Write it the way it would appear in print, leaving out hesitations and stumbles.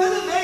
Tudo bem?